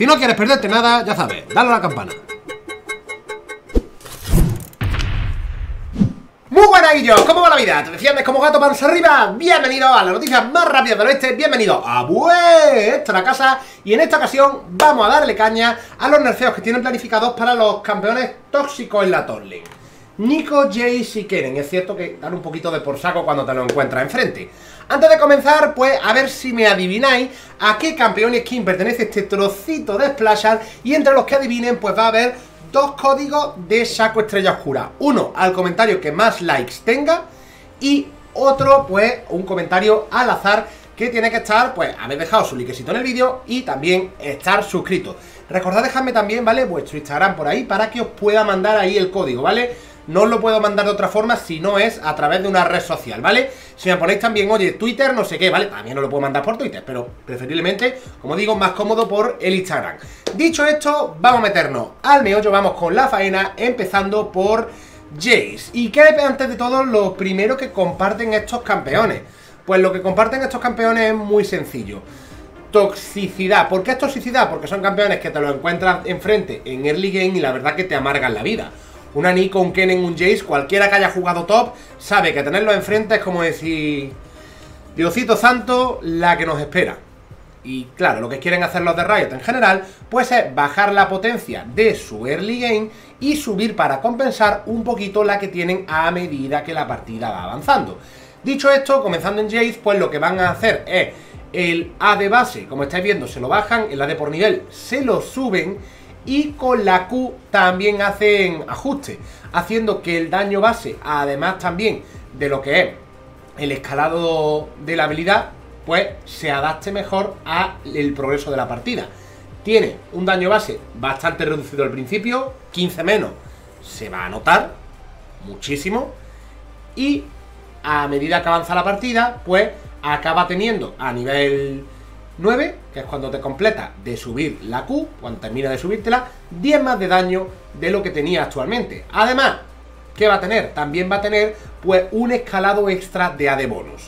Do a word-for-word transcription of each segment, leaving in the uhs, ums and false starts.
Si no quieres perderte nada, ya sabes, dale a la campana. Muy buenas, guillos, ¿cómo va la vida? Tradiciones como gato, panza arriba. Bienvenidos a las noticias más rápidas del oeste. Bienvenidos a vuestra casa. Y en esta ocasión vamos a darle caña a los nerfeos que tienen planificados para los campeones tóxicos en la top lane. Neeko, Jayce y Kennen. Es cierto que dan un poquito de por saco cuando te lo encuentras enfrente. Antes de comenzar, pues a ver si me adivináis a qué campeón y skin pertenece este trocito de Splashart. Y entre los que adivinen, pues va a haber dos códigos de Shaco Estrella Oscura. Uno al comentario que más likes tenga y otro, pues, un comentario al azar que tiene que estar, pues, haber dejado su likecito en el vídeo y también estar suscrito. Recordad dejarme también, ¿vale?, vuestro Instagram por ahí para que os pueda mandar ahí el código, ¿vale? No os lo puedo mandar de otra forma si no es a través de una red social, ¿vale? Si me ponéis también, oye, Twitter, no sé qué, ¿vale? También no lo puedo mandar por Twitter, pero preferiblemente, como digo, más cómodo por el Instagram. Dicho esto, vamos a meternos al meollo, vamos con la faena, empezando por Jayce. ¿Y qué es, antes de todo, lo primero que comparten estos campeones? Pues lo que comparten estos campeones es muy sencillo. Toxicidad. ¿Por qué es toxicidad? Porque son campeones que te los encuentras enfrente en early game y la verdad que te amargan la vida. Una Neeko, un Kennen, un Jayce, cualquiera que haya jugado top sabe que tenerlo enfrente es como decir, Diosito santo, la que nos espera. Y claro, lo que quieren hacer los de Riot en general, pues es bajar la potencia de su early game y subir para compensar un poquito la que tienen a medida que la partida va avanzando. Dicho esto, comenzando en Jayce, pues lo que van a hacer es el A de base, como estáis viendo, se lo bajan, el A de por nivel se lo suben. Y con la Q también hacen ajustes, haciendo que el daño base, además también de lo que es el escalado de la habilidad, pues se adapte mejor al progreso de la partida. Tiene un daño base bastante reducido al principio, quince menos se va a notar muchísimo. Y a medida que avanza la partida, pues acaba teniendo a nivel nueve, que es cuando te completa de subir la Q, cuando termina de subírtela, diez más de daño de lo que tenía actualmente. Además, ¿qué va a tener? También va a tener, pues, un escalado extra de A D bonus.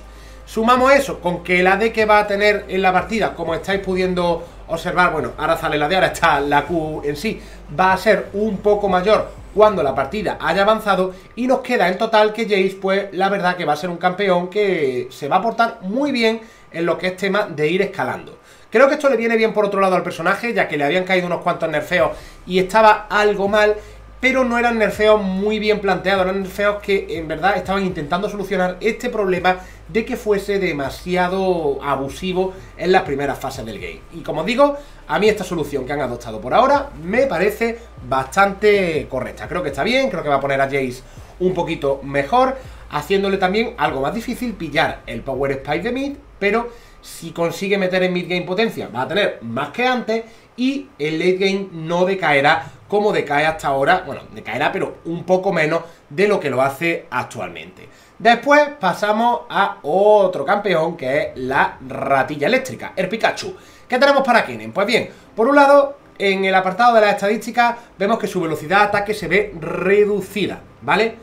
Sumamos eso con que el A D que va a tener en la partida, como estáis pudiendo observar, bueno, ahora sale el A D, ahora está la Q en sí, va a ser un poco mayor cuando la partida haya avanzado. Y nos queda en total que Jayce, pues, la verdad que va a ser un campeón que se va a portar muy bien en lo que es tema de ir escalando. Creo que esto le viene bien por otro lado al personaje, ya que le habían caído unos cuantos nerfeos y estaba algo mal, pero no eran nerfeos muy bien planteados, eran nerfeos que en verdad estaban intentando solucionar este problema de que fuese demasiado abusivo en las primeras fases del game. Y como digo, a mí esta solución que han adoptado por ahora me parece bastante correcta. Creo que está bien, creo que va a poner a Jayce un poquito mejor, haciéndole también algo más difícil pillar el Power Spike de mid, pero si consigue meter en mid game potencia va a tener más que antes y el late game no decaerá como decae hasta ahora. Bueno, decaerá pero un poco menos de lo que lo hace actualmente. Después pasamos a otro campeón que es la ratilla eléctrica, el Pikachu. ¿Qué tenemos para Kennen? Pues bien, por un lado, en el apartado de las estadísticas vemos que su velocidad de ataque se ve reducida, ¿vale?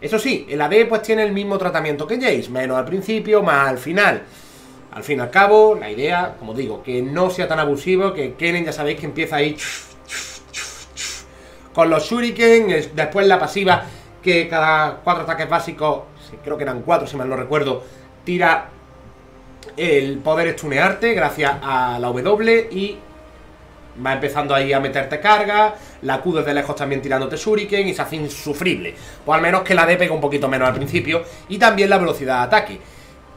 Eso sí, el A D pues tiene el mismo tratamiento que Jayce, menos al principio, más al final. Al fin y al cabo, la idea, como digo, que no sea tan abusivo, que Kennen ya sabéis que empieza ahí con los shuriken, después la pasiva que cada cuatro ataques básicos, creo que eran cuatro si mal no recuerdo, tira el poder stunearte gracias a la W y va empezando ahí a meterte carga. La Q desde lejos también tirándote shuriken y se hace insufrible. Pues al menos que la D pega un poquito menos al principio. Y también la velocidad de ataque.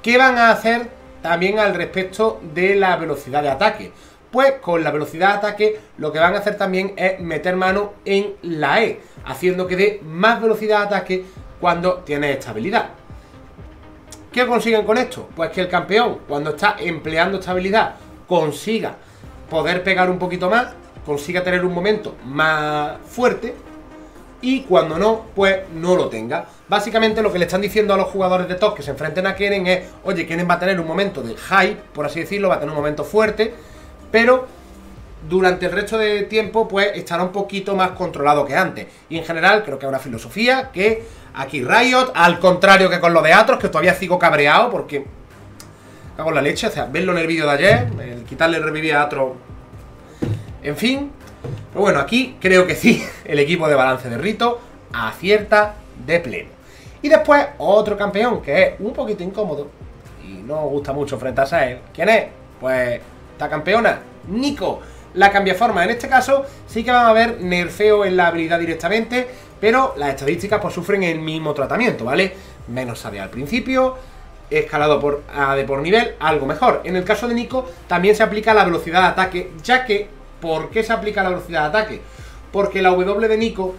¿Qué van a hacer también al respecto de la velocidad de ataque? Pues con la velocidad de ataque lo que van a hacer también es meter mano en la E, haciendo que dé más velocidad de ataque cuando tiene esta habilidad. ¿Qué consiguen con esto? Pues que el campeón, cuando está empleando esta habilidad, consiga poder pegar un poquito más, consiga tener un momento más fuerte y cuando no, pues no lo tenga. Básicamente lo que le están diciendo a los jugadores de top que se enfrenten a Kennen es, oye, Kennen va a tener un momento de hype, por así decirlo, va a tener un momento fuerte, pero durante el resto de tiempo pues estará un poquito más controlado que antes. Y en general creo que es una filosofía que aquí Riot, al contrario que con lo de Aatrox, que todavía sigo cabreado porque cago en la leche, o sea, verlo en el vídeo de ayer, el quitarle el revivir a Aatrox En fin, pero bueno, aquí creo que sí, el equipo de balance de Rito acierta de pleno. Y después otro campeón que es un poquito incómodo y no gusta mucho enfrentarse a él. ¿Quién es? Pues esta campeona, Neeko, la cambiaforma. En este caso sí que van a haber nerfeo en la habilidad directamente, pero las estadísticas pues sufren el mismo tratamiento, ¿vale? Menos sabia al principio, escalado por a de por nivel, algo mejor. En el caso de Neeko también se aplica la velocidad de ataque, ya que, ¿por qué se aplica la velocidad de ataque? Porque la W de Neeko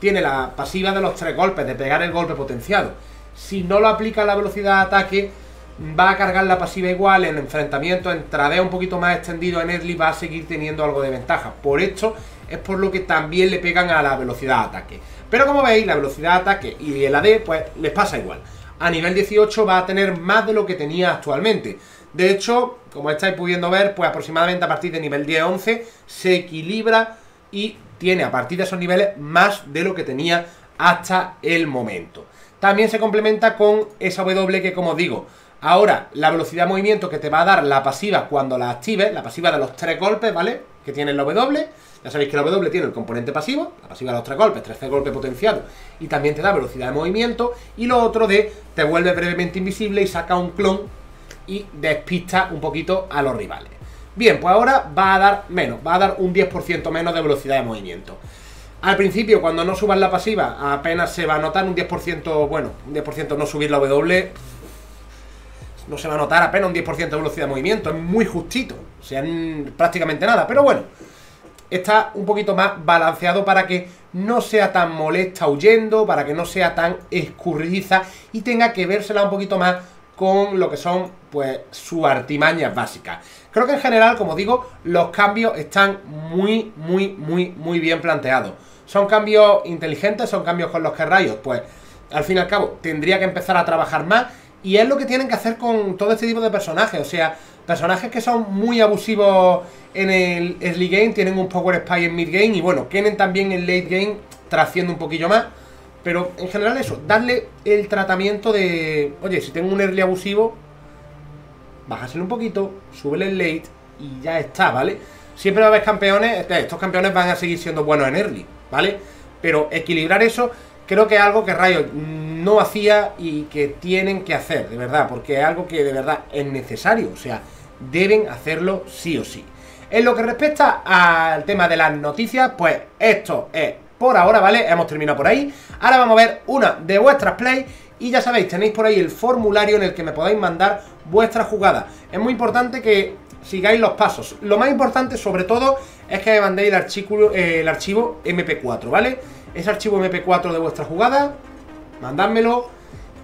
tiene la pasiva de los tres golpes, de pegar el golpe potenciado. Si no lo aplica la velocidad de ataque, va a cargar la pasiva igual en enfrentamiento, en tradeo un poquito más extendido, en early va a seguir teniendo algo de ventaja. Por esto es por lo que también le pegan a la velocidad de ataque. Pero como veis, la velocidad de ataque y el A D pues les pasa igual. A nivel dieciocho va a tener más de lo que tenía actualmente. De hecho, como estáis pudiendo ver, pues aproximadamente a partir de nivel diez once se equilibra y tiene a partir de esos niveles más de lo que tenía hasta el momento. También se complementa con esa W que, como digo, ahora la velocidad de movimiento que te va a dar la pasiva cuando la actives, la pasiva de los tres golpes, ¿vale? Que tiene la W. Ya sabéis que la W tiene el componente pasivo, la pasiva de los tres golpes, trece golpes potenciado, y también te da velocidad de movimiento. Y lo otro de te vuelve brevemente invisible y saca un clon y despista un poquito a los rivales. Bien, pues ahora va a dar menos, va a dar un diez por ciento menos de velocidad de movimiento. Al principio, cuando no subas la pasiva, apenas se va a notar un diez por ciento, bueno, un diez por ciento no subir la W, no se va a notar apenas un diez por ciento de velocidad de movimiento, es muy justito, o sea, prácticamente nada, pero bueno, está un poquito más balanceado para que no sea tan molesta huyendo, para que no sea tan escurridiza y tenga que vérsela un poquito más con lo que son, pues, sus artimañas básicas. Creo que en general, como digo, los cambios están muy, muy, muy, muy bien planteados. Son cambios inteligentes, son cambios con los que Riot, pues, al fin y al cabo, tendría que empezar a trabajar más. Y es lo que tienen que hacer con todo este tipo de personajes. O sea, personajes que son muy abusivos en el early game, tienen un power spy en mid game y bueno, Kennen también en late game trasciende un poquillo más. Pero en general eso, darle el tratamiento de, oye, si tengo un early abusivo, bájaselo un poquito, súbele el late y ya está, ¿vale? Siempre va a haber campeones, estos campeones van a seguir siendo buenos en early, ¿vale? Pero equilibrar eso creo que es algo que Riot no hacía y que tienen que hacer, de verdad, porque es algo que de verdad es necesario, o sea, deben hacerlo sí o sí. En lo que respecta al tema de las noticias, pues esto es por ahora, ¿vale? Hemos terminado por ahí. Ahora vamos a ver una de vuestras plays y ya sabéis, tenéis por ahí el formulario en el que me podéis mandar vuestras jugadas. Es muy importante que sigáis los pasos. Lo más importante, sobre todo, es que me mandéis el archivo, eh, el archivo M P cuatro, ¿vale? Ese archivo M P cuatro de vuestra jugada, mandádmelo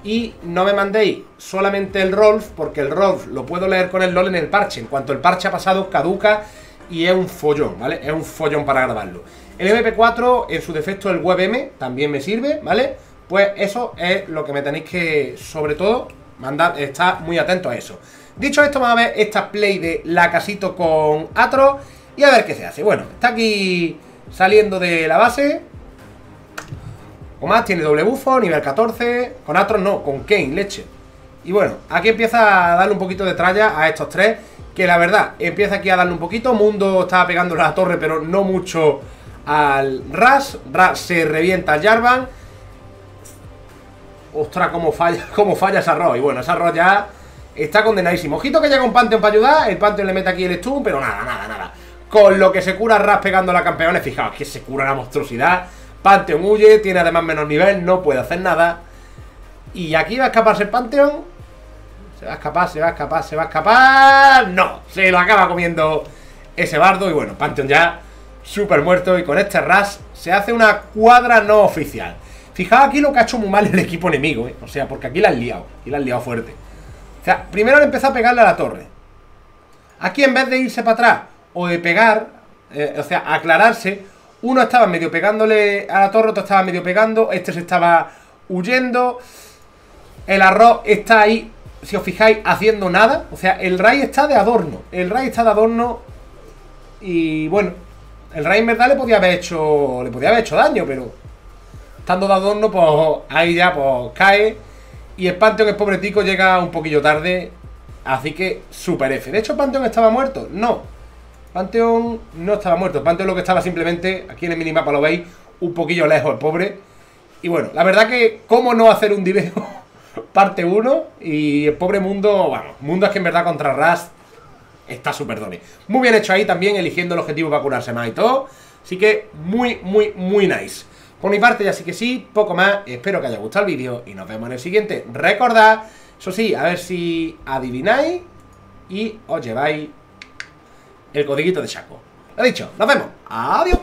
y no me mandéis solamente el Rolf, porque el Rolf lo puedo leer con el LOL en el parche. En cuanto el parche ha pasado, caduca y es un follón, ¿vale? Es un follón para grabarlo. El M P cuatro, en su defecto el WebM, también me sirve, ¿vale? Pues eso es lo que me tenéis que, sobre todo, mandar, estar muy atento a eso. Dicho esto, vamos a ver esta play de la casito con Aatrox y a ver qué se hace. Bueno, está aquí saliendo de la base. O más, tiene doble bufo, nivel catorce. Con Aatrox no, con Kane, leche. Y bueno, aquí empieza a darle un poquito de tralla a estos tres, que la verdad, empieza aquí a darle un poquito. Mundo estaba pegándole a la torre, pero no mucho al Ras. Ras se revienta al Jarvan. Ostras, cómo falla, cómo falla esa Roy. Bueno, esa Roy ya está condenadísimo. Ojito que llega un Pantheon para ayudar. El Pantheon le mete aquí el stun, pero nada, nada, nada. Con lo que se cura Ras pegando a la campeona. Fijaos que se cura la monstruosidad. Pantheon huye, tiene además menos nivel, no puede hacer nada. Y aquí va a escaparse el Pantheon. Se va a escapar, se va a escapar, se va a escapar. No, se lo acaba comiendo ese Bardo. Y bueno, Pantheon ya súper muerto. Y con este Ras se hace una cuadra no oficial. Fijaos aquí lo que ha hecho muy mal el equipo enemigo, ¿eh? O sea, porque aquí la han liado, aquí la han liado fuerte. O sea, primero le empezó a pegarle a la torre. Aquí en vez de irse para atrás o de pegar, eh, o sea, aclararse, uno estaba medio pegándole a la torre, otro estaba medio pegando, este se estaba huyendo. El arroz está ahí, si os fijáis, haciendo nada. O sea, el Rai está de adorno. El Rai está de adorno. Y bueno, el Rai en verdad le podía haber hecho. Le podía haber hecho daño, pero estando de adorno, pues ahí ya pues cae. Y el Pantheon, el pobre tico, llega un poquillo tarde. Así que super F. De hecho, el Pantheon estaba muerto. No. Pantheon no estaba muerto. Pantheon lo que estaba simplemente, aquí en el minimapa lo veis, un poquillo lejos el pobre. Y bueno, la verdad que cómo no hacer un video parte uno. Y el pobre Mundo, vamos, Mundo es que en verdad contra Ras está súper done. Muy bien hecho ahí también, eligiendo el objetivo para curarse más y todo. Así que muy, muy, muy nice. Por mi parte ya sí que sí, poco más. Espero que haya gustado el vídeo y nos vemos en el siguiente. Recordad, eso sí, a ver si adivináis y os lleváis el codiguito de Shaco. Lo dicho, nos vemos. Adiós.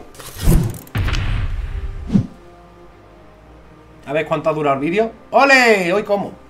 A ver cuánto ha durado el vídeo. ¡Ole! Hoy como.